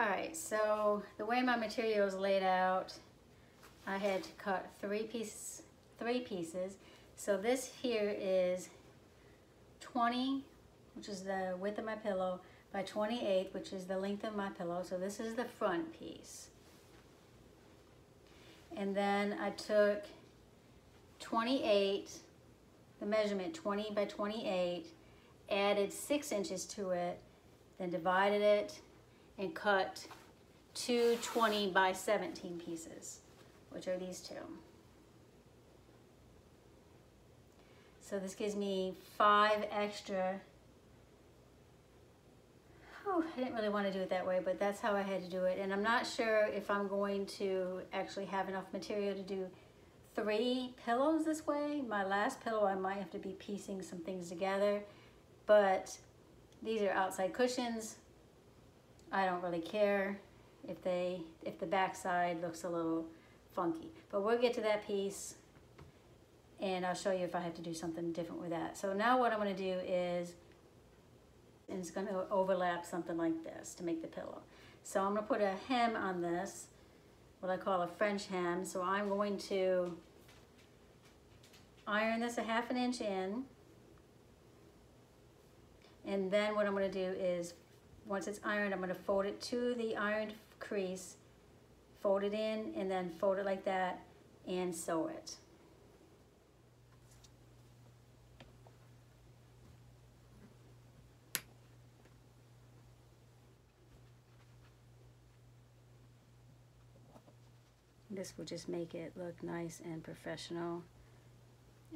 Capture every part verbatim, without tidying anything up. All right, so the way my material is laid out, I had to cut three pieces, three pieces. So this here is twenty, which is the width of my pillow, by twenty-eight, which is the length of my pillow. So this is the front piece. And then I took twenty-eight, the measurement twenty by twenty-eight, added six inches to it, then divided it and cut two twenty by seventeen pieces, which are these two. So this gives me five extra. Oh, I didn't really want to do it that way, but that's how I had to do it. And I'm not sure if I'm going to actually have enough material to do three pillows this way. My last pillow, I might have to be piecing some things together, but these are outside cushions. I don't really care if they if the back side looks a little funky, but we'll get to that piece and I'll show you if I have to do something different with that. So now what I'm going to do is, and it's going to overlap something like this to make the pillow. So I'm going to put a hem on this, what I call a French hem. So I'm going to iron this a half an inch in, and then what I'm going to do is, once it's ironed, I'm going to fold it to the ironed crease, fold it in, and then fold it like that and sew it. This will just make it look nice and professional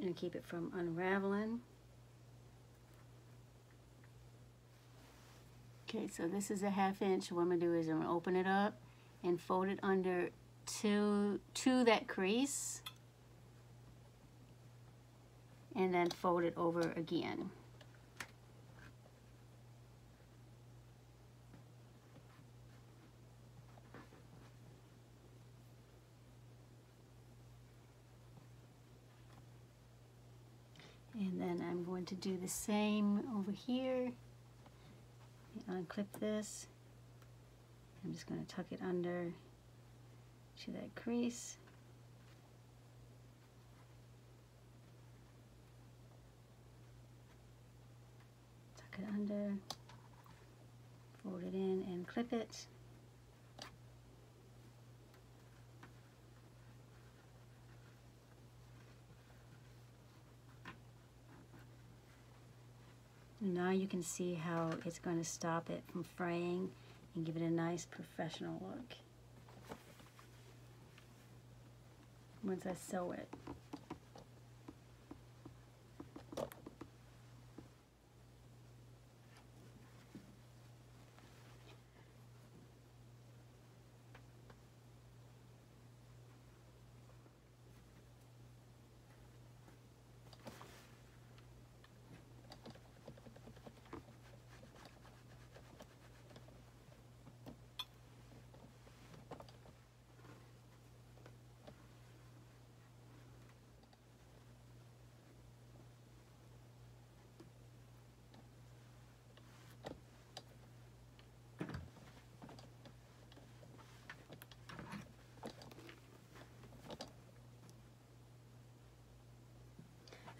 and keep it from unraveling. Okay, so this is a half inch. What I'm gonna do is I'm gonna open it up and fold it under to, to that crease, and then fold it over again. And then I'm going to do the same over here. Unclip this. I'm just going to tuck it under to that crease. Tuck it under, fold it in and clip it. Now you can see how it's going to stop it from fraying and give it a nice professional look once I sew it.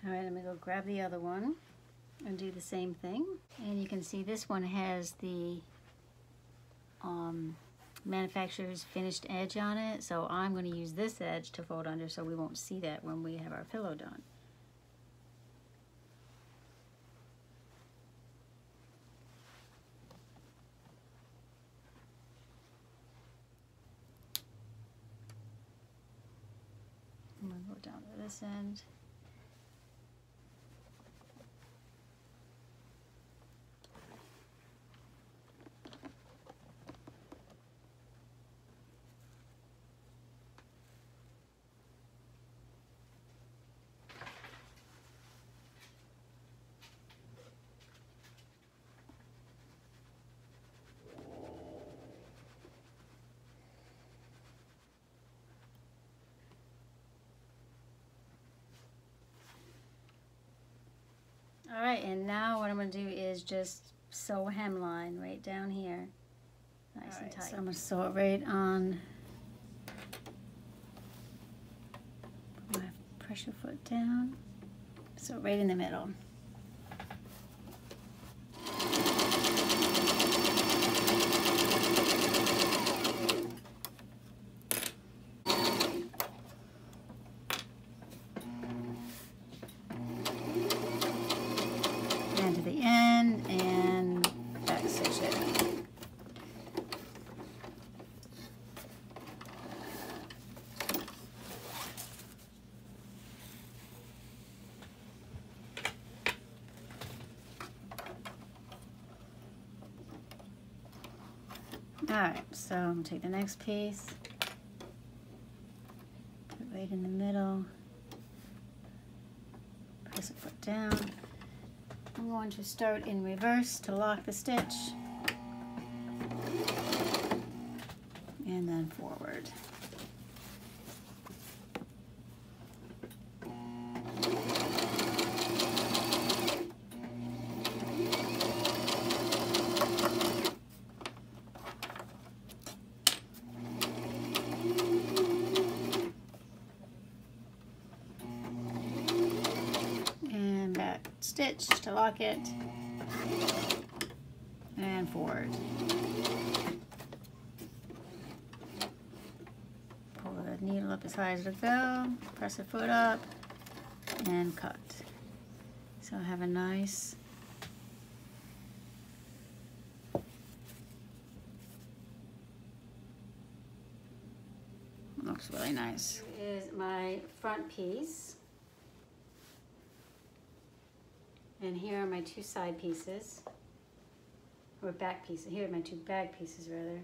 All right, I'm gonna go grab the other one and do the same thing. And you can see this one has the um, manufacturer's finished edge on it. So I'm gonna use this edge to fold under so we won't see that when we have our pillow done. I'm gonna go down to this end. All right, and now what I'm gonna do is just sew a hemline right down here. Nice nice and tight. So I'm going to sew it right on. Put my pressure foot down. Sew right in the middle. Alright, so I'm going to take the next piece, put it right in the middle, press the foot down. I'm going to start in reverse to lock the stitch, and then forward. Stitch to lock it and forward. Pull the needle up as high as it'll go, press the foot up, and cut. So I have a nice looks really nice. Here is my front piece. And here are my two side pieces, or back pieces. Here are my two back pieces, rather.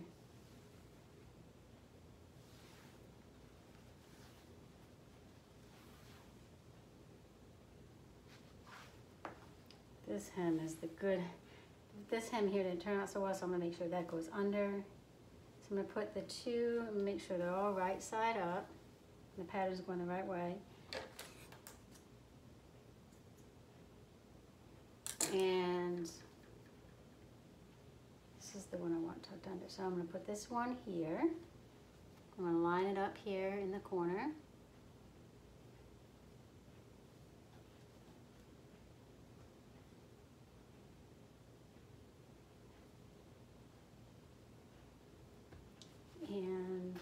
This hem is the good, this hem here didn't turn out so well, so I'm gonna make sure that goes under. So I'm gonna put the two, make sure they're all right side up. The pattern's going the right way. And this is the one I want tucked under. So I'm going to put this one here. I'm going to line it up here in the corner. And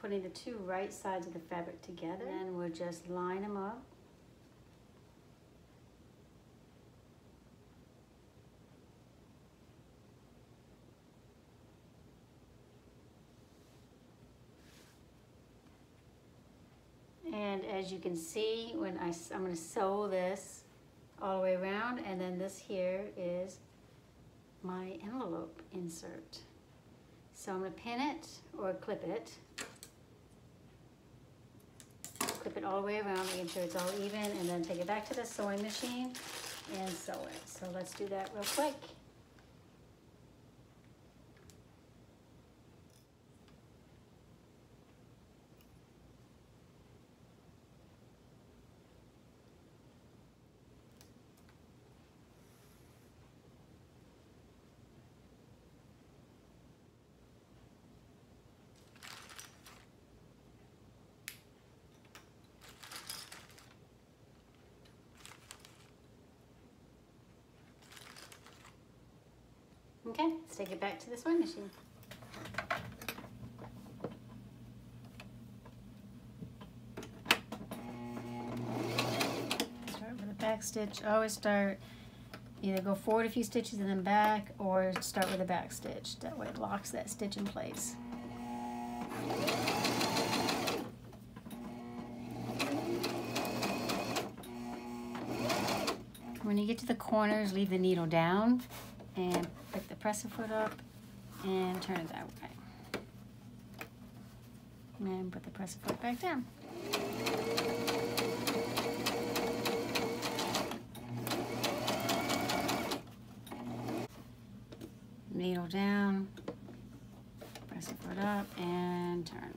putting the two right sides of the fabric together, and we'll just line them up. And as you can see, when I, I'm going to sew this all the way around, and then this here is my envelope insert. So I'm going to pin it or clip it. Clip it all the way around, making sure it's all even, and then take it back to the sewing machine and sew it. So let's do that real quick. Okay, let's take it back to the sewing machine. Start with a back stitch. Always start, either go forward a few stitches and then back, or start with a back stitch. That way it locks that stitch in place. When you get to the corners, leave the needle down and pick the presser foot up and turn it that way. And put the presser foot back down. Needle down, presser foot up, and turn.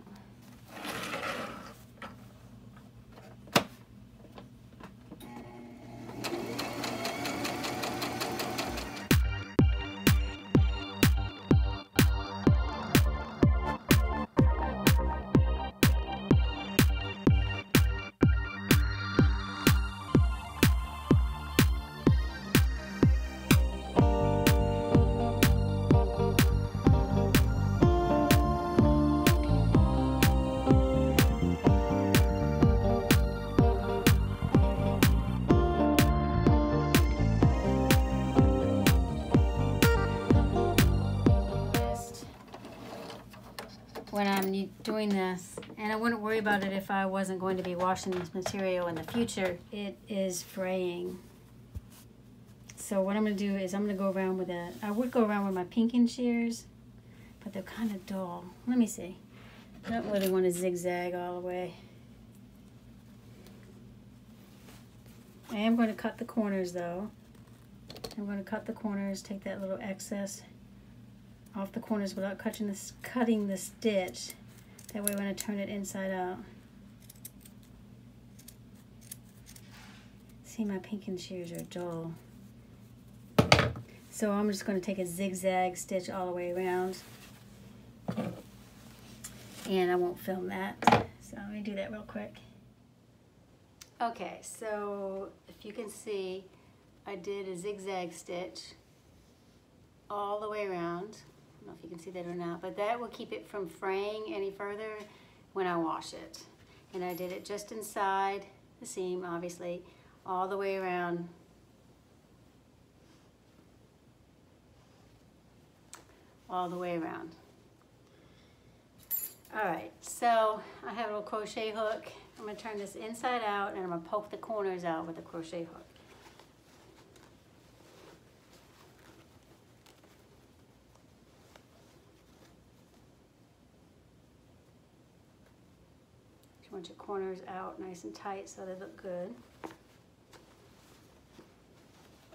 when I'm doing this, and I wouldn't worry about it if I wasn't going to be washing this material in the future. It is fraying. So what I'm going to do is I'm going to go around with it. I would go around with my pinking shears, but they're kind of dull. Let me see. I don't really want to zigzag all the way. I am going to cut the corners though. I'm going to cut the corners, take that little excess off the corners without cutting this cutting the stitch. That way when I turn it inside out. See, my pinking shears are dull. So I'm just going to take a zigzag stitch all the way around. And I won't film that. So let me do that real quick. Okay, so if you can see, I did a zigzag stitch all the way around. I don't know if you can see that or not, but that will keep it from fraying any further when I wash it. And I did it just inside the seam, obviously, all the way around. All the way around. All right, so I have a little crochet hook. I'm gonna turn this inside out and I'm gonna poke the corners out with a crochet hook. Just want your corners out nice and tight so they look good.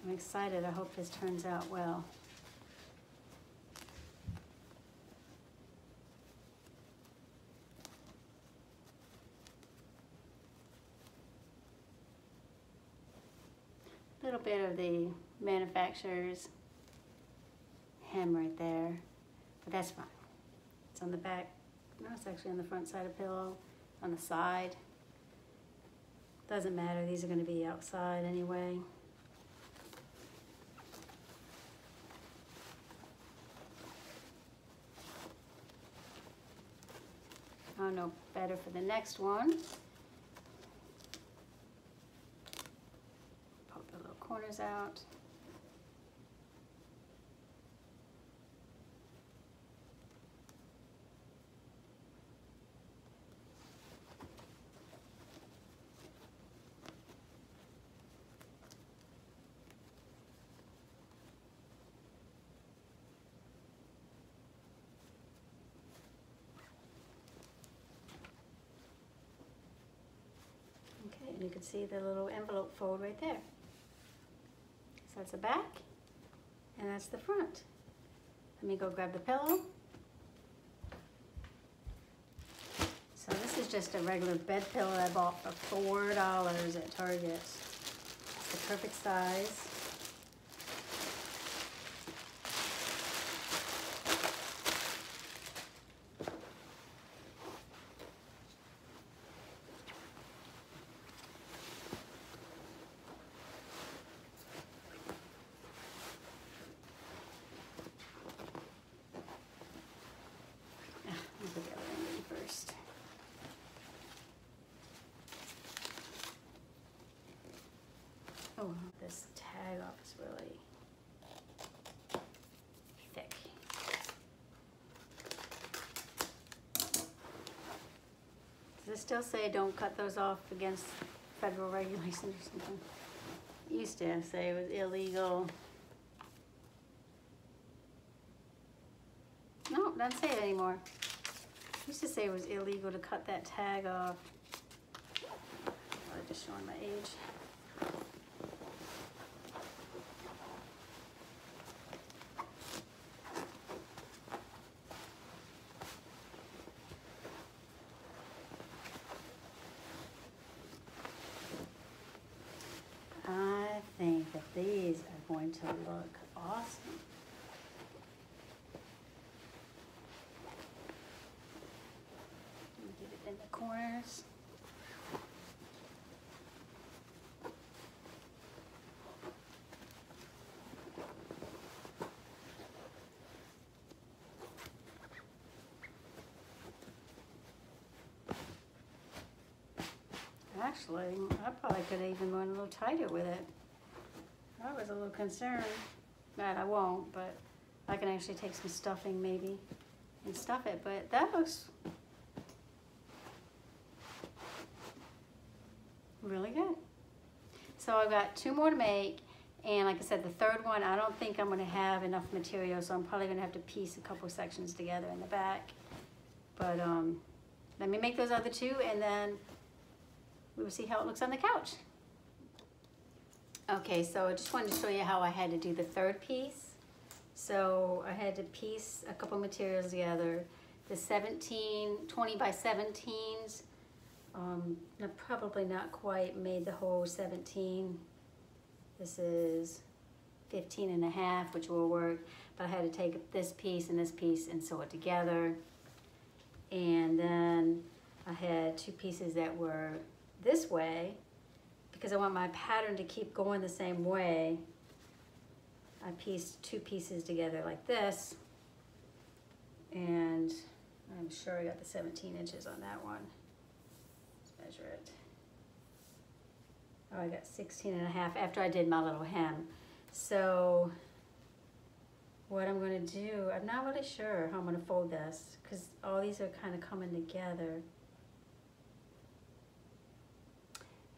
I'm excited, I hope this turns out well. Little bit of the manufacturer's hem right there, but that's fine. It's on the back, no, it's actually on the front side of pillow, on the side. Doesn't matter, these are going to be outside anyway. I'll know better for the next one. Corners out. Okay, and you can see the little envelope fold right there. So that's the back, and that's the front. Let me go grab the pillow. So this is just a regular bed pillow I bought for four dollars at Target. It's the perfect size. Oh, this tag off is really thick. Does it still say don't cut those off against federal regulations or something? It used to say it was illegal. No, it doesn't say it anymore. It used to say it was illegal to cut that tag off. I'm just showing my age. These are going to look awesome. Get it in the corners. Actually, I probably could have even went a little tighter with it. I was a little concerned that I won't, but I can actually take some stuffing maybe and stuff it, but that looks really good. So I've got two more to make, and like I said, the third one, I don't think I'm gonna have enough material, so I'm probably gonna have to piece a couple sections together in the back. But um, let me make those other two, and then we will see how it looks on the couch. Okay, so I just wanted to show you how I had to do the third piece. So I had to piece a couple materials together. The seventeen, twenty by seventeens, um, I probably not quite made the whole seventeen. This is fifteen and a half, which will work. But I had to take this piece and this piece and sew it together. And then I had two pieces that were this way, because I want my pattern to keep going the same way. I pieced two pieces together like this, and I'm sure I got the seventeen inches on that one. Let's measure it. Oh, I got sixteen and a half after I did my little hem. So what I'm gonna do, I'm not really sure how I'm gonna fold this, because all these are kind of coming together.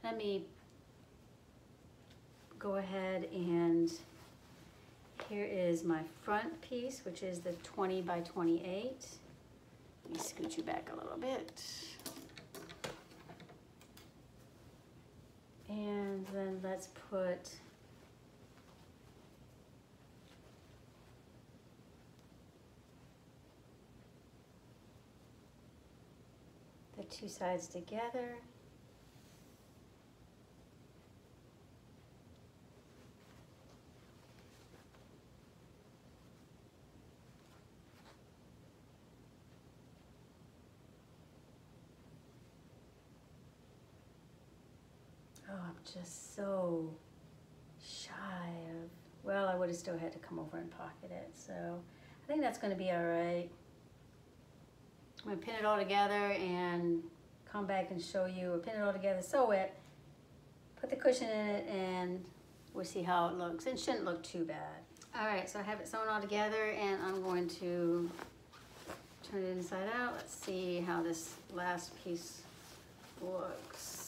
Let me go ahead, and here is my front piece, which is the twenty by twenty-eight. Let me scoot you back a little bit. And then let's put the two sides together. Just so shy of, well, I would have still had to come over and pocket it, so I think that's going to be all right. I'm going to pin it all together and come back and show you, or pin it all together, sew it, put the cushion in it, and we'll see how it looks. It shouldn't look too bad. All right, so I have it sewn all together, and I'm going to turn it inside out. Let's see how this last piece looks.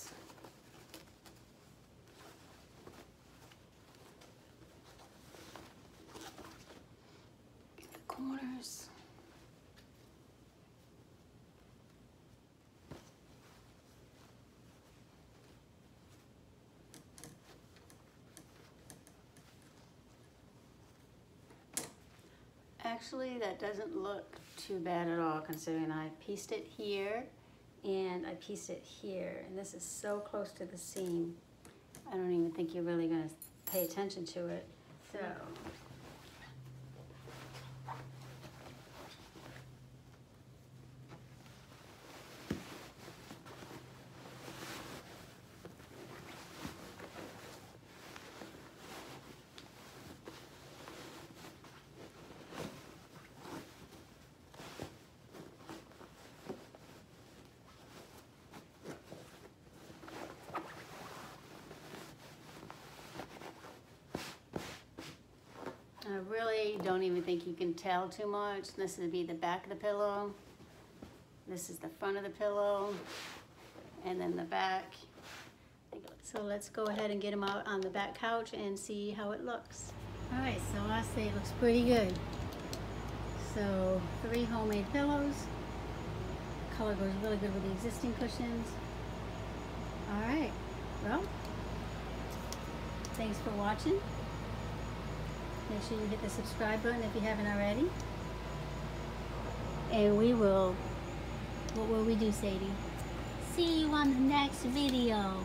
Corners. Actually, that doesn't look too bad at all, considering I pieced it here and I pieced it here, and this is so close to the seam. I don't even think you're really going to pay attention to it. So I really don't even think you can tell too much. This would be the back of the pillow. This is the front of the pillow, and then the back. So let's go ahead and get them out on the back couch and see how it looks. All right, so I say it looks pretty good. So three homemade pillows. Color goes really good with the existing cushions. All right, well, thanks for watching. Make sure you hit the subscribe button if you haven't already. And we will, what will we do, Sadie? See you on the next video.